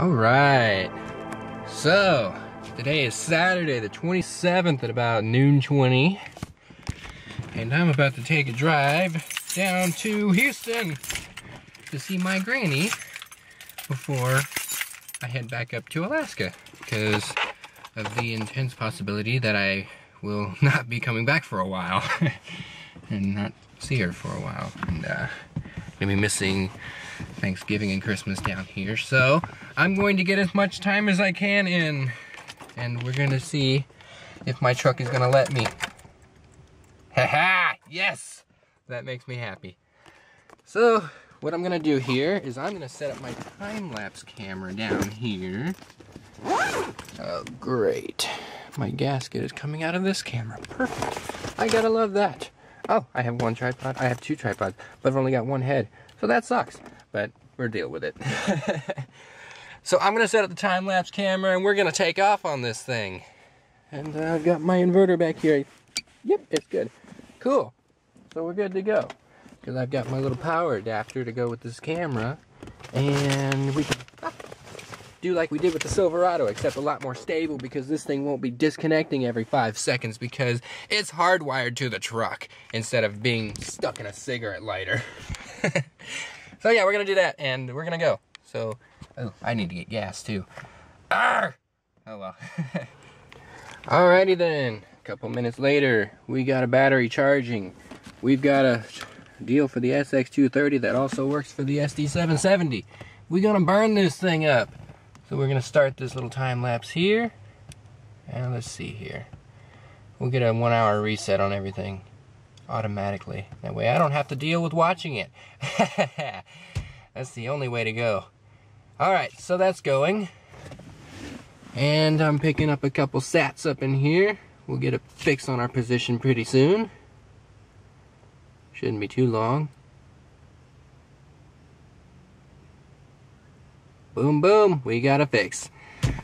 Alright, so today is Saturday the 27th at about noon 20, and I'm about to take a drive down to Houston to see my granny before I head back up to Alaska, because of the intense possibility that I will not be coming back for a while and not see her for a while, and gonna be missing Thanksgiving and Christmas down here. So I'm going to get as much time as I can in, and we're gonna see if my truck is gonna let me. Haha, yes, that makes me happy. So what I'm gonna do here is I'm gonna set up my time-lapse camera down here. Oh great, my gasket is coming out of this camera, perfect. I gotta love that. Oh, I have one tripod, I have two tripods, but I've only got one head, so that sucks, but we're dealing with it. So I'm gonna set up the time-lapse camera and we're gonna take off on this thing. And I've got my inverter back here. Yep, it's good. Cool, so we're good to go. Because I've got my little power adapter to go with this camera, and we can do like we did with the Silverado, except a lot more stable, because this thing won't be disconnecting every 5 seconds because it's hardwired to the truck instead of being stuck in a cigarette lighter. So yeah, we're gonna do that and we're gonna go. So, oh, I need to get gas too. Arr! Oh well. Alrighty then, a couple minutes later, we got a battery charging. We've got a deal for the SX230 that also works for the SD770. We're gonna burn this thing up. So we're gonna start this little time lapse here, and let's see here. We'll get a 1 hour reset on everything automatically. That way I don't have to deal with watching it. That's the only way to go. All right, so that's going. And I'm picking up a couple sats up in here. We'll get a fix on our position pretty soon. Shouldn't be too long. Boom, boom, we got a fix.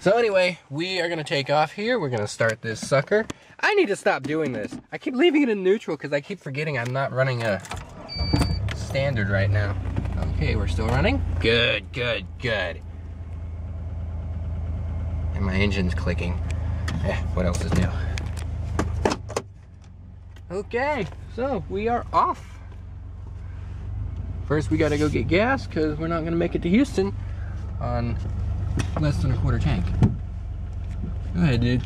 So anyway, we are gonna take off here. We're gonna start this sucker. I need to stop doing this. I keep leaving it in neutral because I keep forgetting I'm not running a standard right now. Okay, we're still running. Good, good, good. And my engine's clicking. What else is new? Okay, so we are off. First, we gotta go get gas because we're not gonna make it to Houston on less than a quarter tank. Go ahead, dude.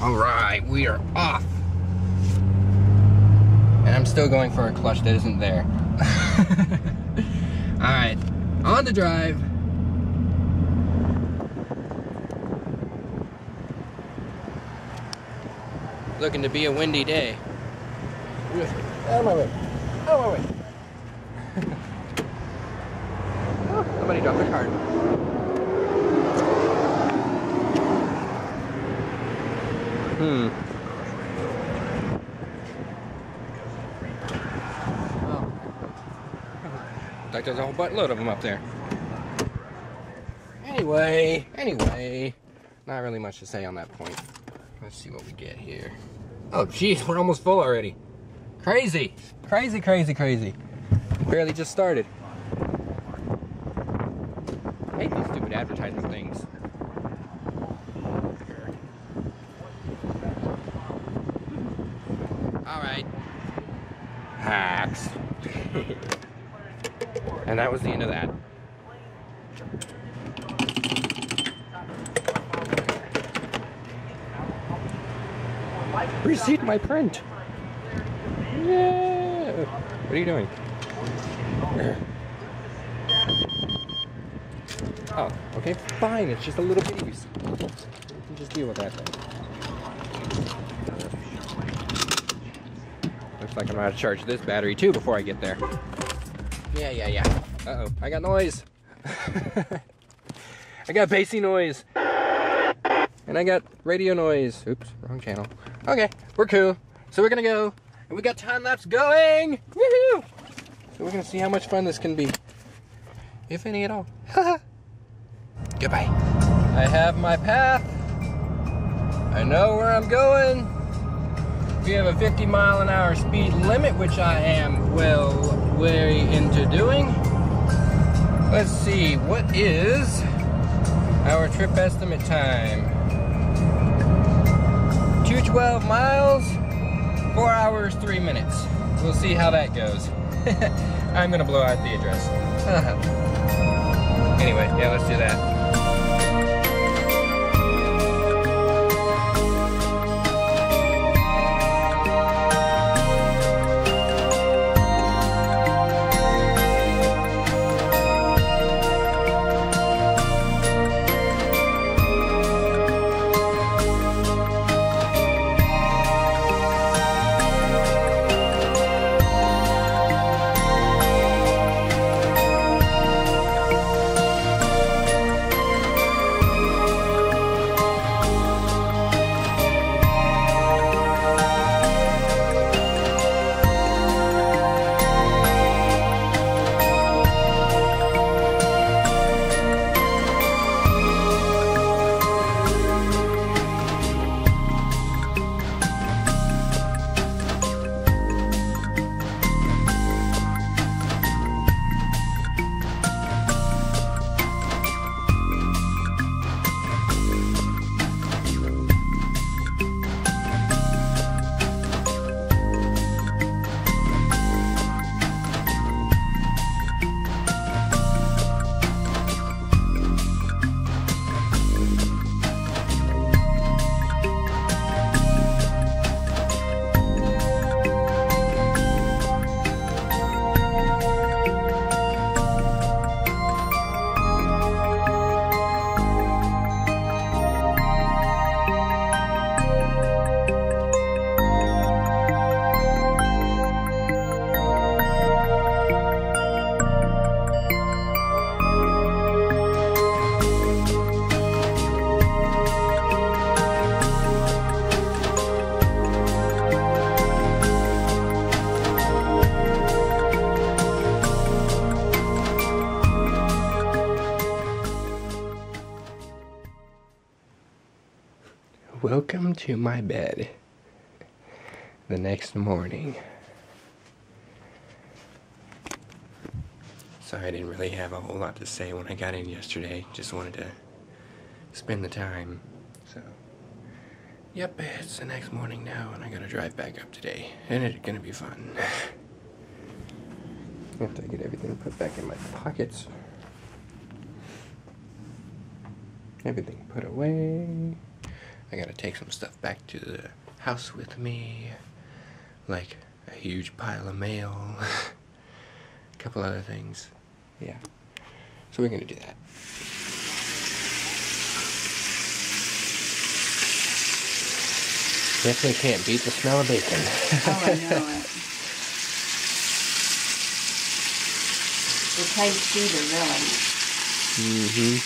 All right, we are off. And I'm still going for a clutch that isn't there. All right, on the drive. Looking to be a windy day. Out of my way. Out of my way. Oh, somebody dropped their card. Oh. Like there's a whole buttload of them up there. Anyway. Not really much to say on that point. Let's see what we get here. Oh, jeez, we're almost full already. Crazy. Barely just started. I hate these stupid advertising things. Alright. Hacks. And that was the end of that. Reseat my print. Yeah. What are you doing? Oh, okay, fine. It's just a little bitty receipt. You can just deal with that thing. Looks like I'm gonna have to charge this battery too before I get there. Yeah. Uh-oh, I got noise. I got bassy noise. And I got radio noise. Oops, wrong channel. Okay, we're cool. So we're gonna go. We got time lapse going! Woohoo! So we're gonna see how much fun this can be, if any at all. Goodbye. I have my path. I know where I'm going. we have a 50-mile-an-hour speed limit, which I am well way into doing. Let's see, what is our trip estimate time? 212 miles, 4 hours, 3 minutes. We'll see how that goes. I'm gonna blow out the address. Anyway, yeah, let's do that. Welcome to my bed the next morning. Sorry, I didn't really have a whole lot to say when I got in yesterday. Just wanted to spend the time. So, yep, it's the next morning now, and I gotta drive back up today. And it's gonna be fun. I have to get everything put back in my pockets. Everything put away. I gotta take some stuff back to the house with me, like a huge pile of mail, a couple other things, yeah. So we're gonna do that. Definitely can't beat the smell of bacon. Oh, I know it. The taste either, really. Mm-hmm.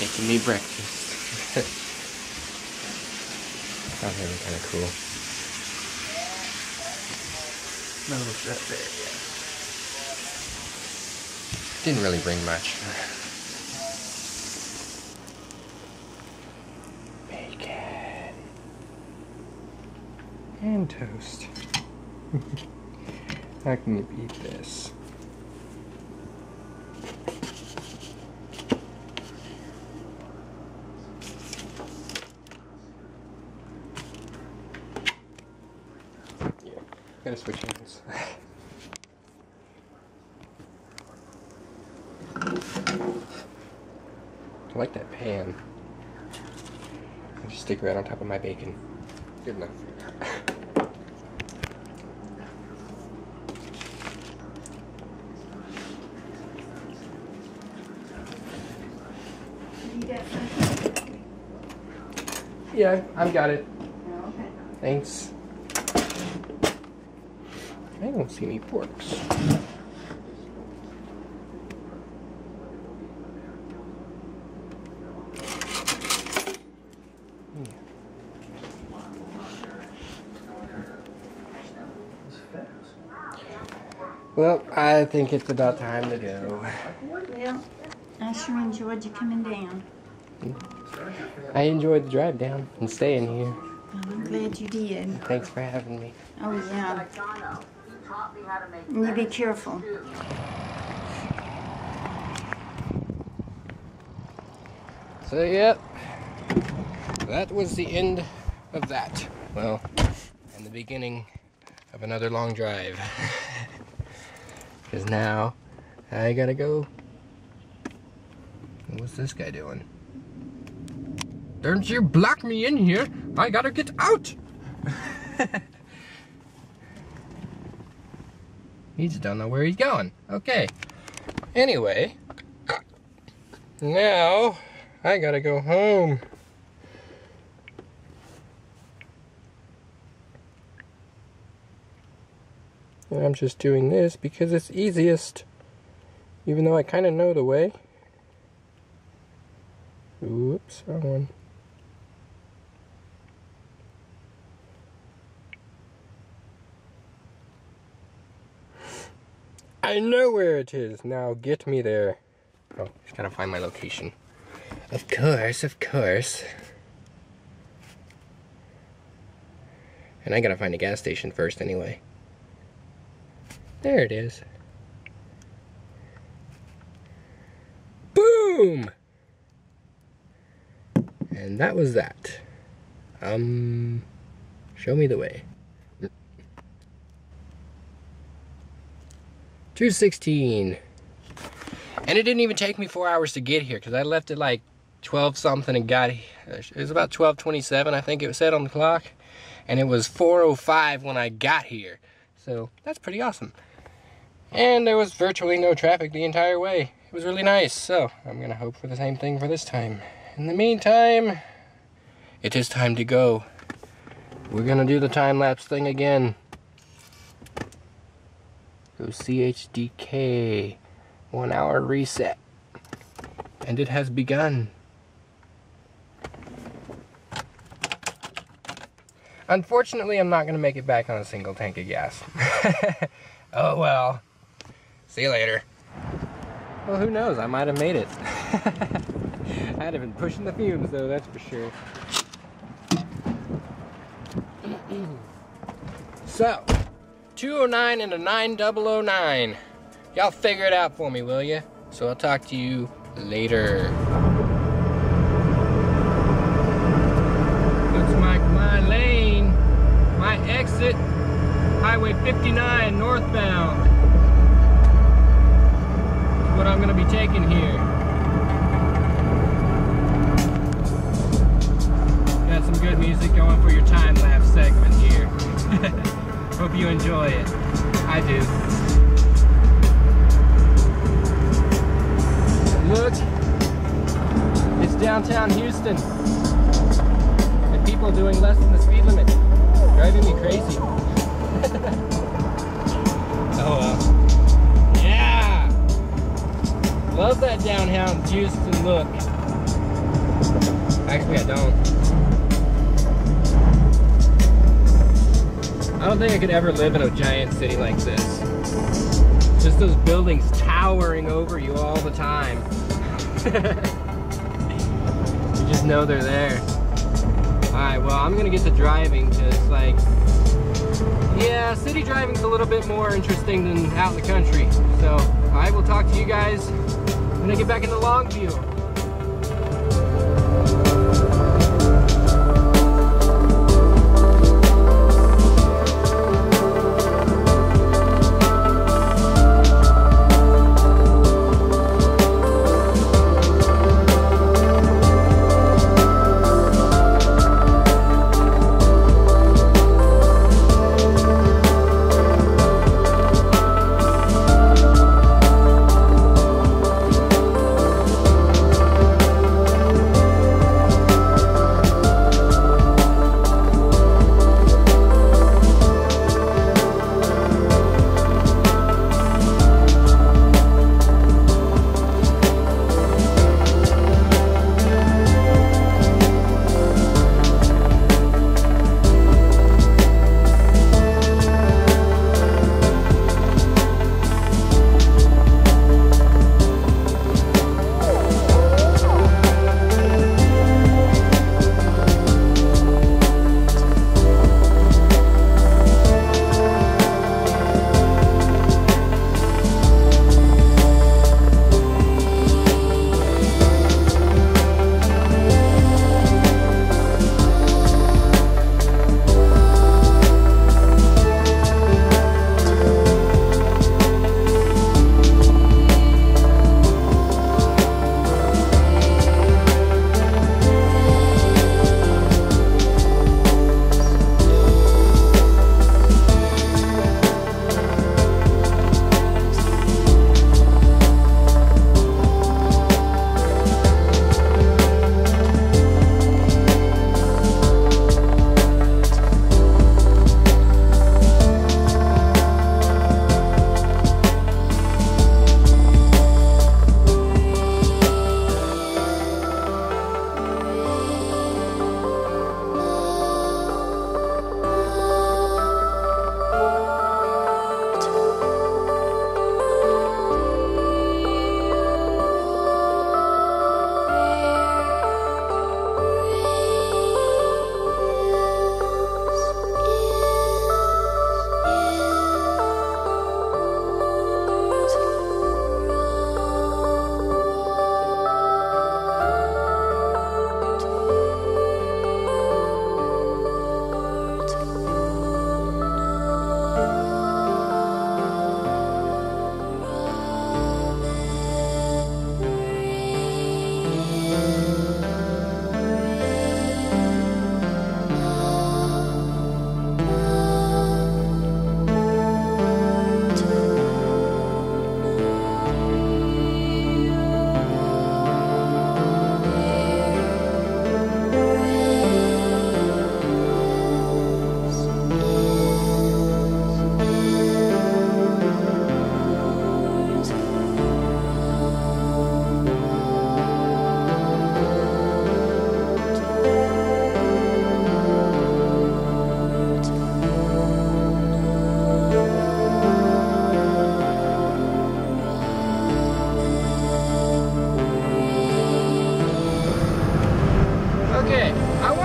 Making me breakfast. That would be kind of cool. No, it's not there yet. Didn't really bring much. Bacon. And toast. How can you eat this? Gotta switch hands. I like that pan. I'll just stick right on top of my bacon. Good enough. Yeah, I've got it. Oh, okay. Thanks. I don't see any forks. Well, I think it's about time to go. Well, I sure enjoyed you coming down. I enjoyed the drive down and staying here. Well, I'm glad you did. Thanks for having me. Oh, yeah. You be careful. So, yep. That was the end of that. Well, and the beginning of another long drive. Because now I gotta go. What's this guy doing? Don't you block me in here! I gotta get out! He just don't know where he's going. Okay. Anyway, now I gotta go home. And I'm just doing this because it's easiest, even though I kind of know the way. Oops, wrong one. I know where it is. Now get me there. Oh, just gotta find my location. Of course, of course. And I gotta find a gas station first anyway. There it is. Boom! And that was that. Show me the way. 216. And it didn't even take me 4 hours to get here because I left at like 12 something and got here. It was about 12:27, I think it was set on the clock. And it was 4:05 when I got here. So that's pretty awesome. And there was virtually no traffic the entire way. It was really nice. So I'm gonna hope for the same thing for this time. In the meantime, it is time to go. We're gonna do the time lapse thing again. Go CHDK, 1 hour reset. And it has begun. Unfortunately, I'm not gonna make it back on a single tank of gas. Oh well, see you later. Well, who knows, I might have made it. I'd have been pushing the fumes though, that's for sure. So, 209 into 9009. Y'all figure it out for me, will ya? So I'll talk to you later. Looks like my lane, my exit, Highway 59 northbound. That's what I'm gonna be taking here. Got some good music going for your time lapse segment here. Hope you enjoy it. I do. Look, it's downtown Houston. And people doing less than the speed limit. Driving me crazy. Oh well. Yeah! Love that downtown Houston look. Actually, I don't. I don't think I could ever live in a giant city like this. Just those buildings towering over you all the time. You just know they're there. Alright, well, I'm gonna get to driving, just like... Yeah, city driving's a little bit more interesting than out in the country. So, I will talk to you guys when I get back into Longview.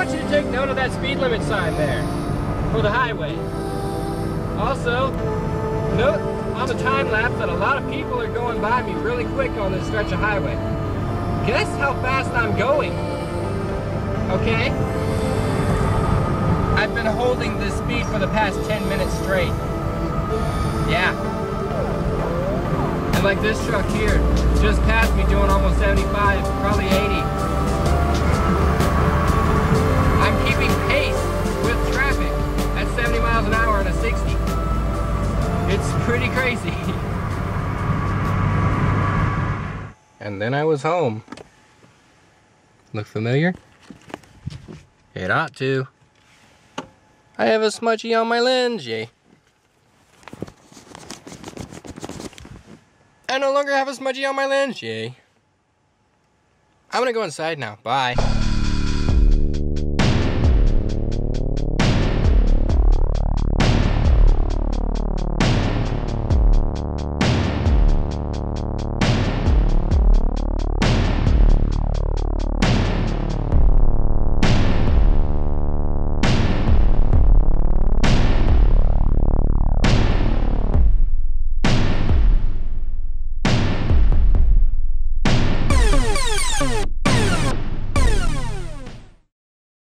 want you to take note of that speed limit sign there for the highway. Also, note on the time lapse that a lot of people are going by me really quick on this stretch of highway. Guess how fast I'm going, okay? I've been holding this speed for the past 10 minutes straight. Yeah. And like this truck here, just passed me doing almost 75, probably 80. I'm keeping pace with traffic at 70 miles an hour and a 60. It's pretty crazy. And then I was home. Look familiar? It ought to. I have a smudgy on my lens, yay. I no longer have a smudgy on my lens, yay. I'm gonna go inside now, bye.